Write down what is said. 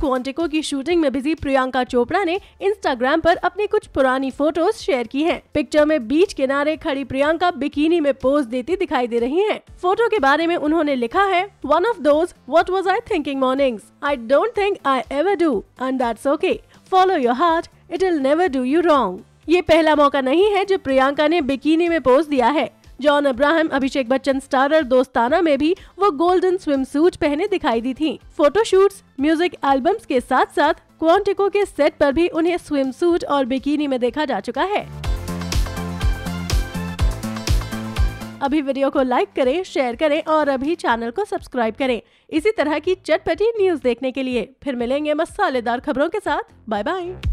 Quantico की shooting में busy Priyanka Chopra ने इंस्टाग्राम पर अपनी कुछ पुरानी फोटोज शेयर की हैं। पिक्चर में बीच किनारे खड़ी प्रियंका बिकिनी में पोज देती दिखाई दे रही हैं। फोटो के बारे में उन्होंने लिखा है, one of those what was I thinking mornings, I don't think I ever do and that's okay, follow your heart, it will never do you wrong. ये पहला मौका नहीं है जब प्रियंका ने बिकिनी में पोज दिया है। John Abraham Abhishek Bachchan starrer Dostana में भी वो गोल्डन स्विमसूट पहने दिखाई दी थी। फोटोशूट्स, म्यूजिक एल्बम्स के साथ साथ क्वांटिको के सेट पर भी उन्हें स्विमसूट और बिकिनी में देखा जा चुका है। अभी वीडियो को लाइक करें, शेयर करें और अभी चैनल को सब्सक्राइब करें। इसी तरह की चटपटी न्यूज देखने के लिए फिर मिलेंगे मसालेदार खबरों के साथ। Bye bye.